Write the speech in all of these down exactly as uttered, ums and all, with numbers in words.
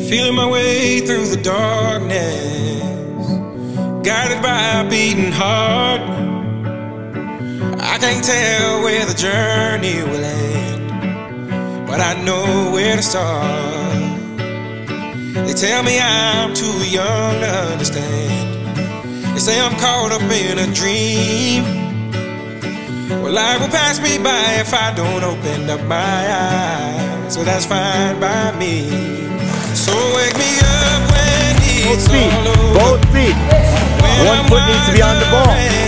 Feeling my way through the darkness, guided by a beating heart. I can't tell where the journey will end, but I know where to start. They tell me I'm too young to understand. They say I'm caught up in a dream. Well, life will pass me by if I don't open up my eyes. So that's fine by me. So wake me up when it's all over. Both feet, both feet. One foot needs to be on the ball.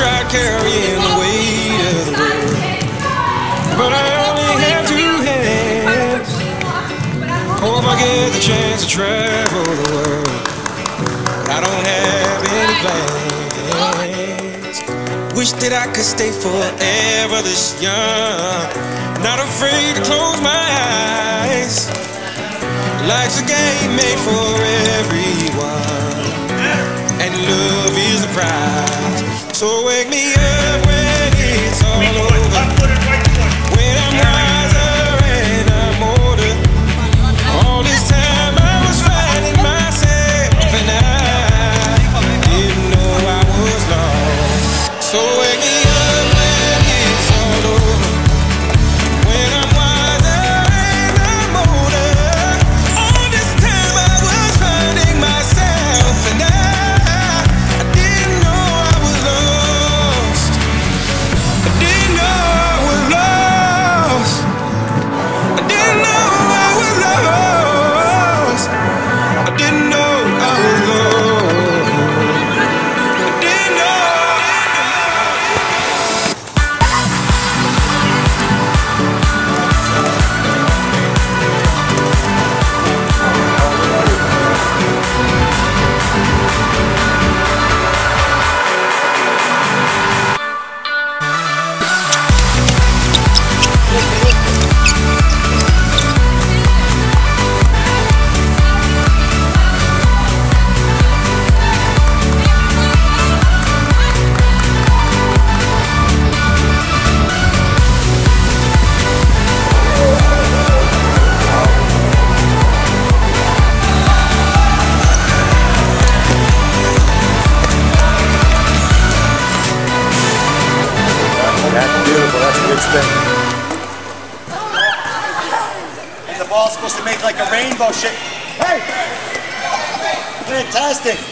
Try carrying the weight of the world, but I only have two hands. Hope I get the chance to travel the world, but I don't have any plans. Wish that I could stay forever this young, not afraid to close my eyes. Life's a game made for everyone, and love is the prize. So wake me up when it's all over. When I'm wiser and I'm older. All this time I was finding myself, and I didn't know I was lost. So wake me up when it's all over. When I'm wiser and I'm older. All this time I was finding myself, and I and the ball's supposed to make like a rainbow shape. Hey! Fantastic!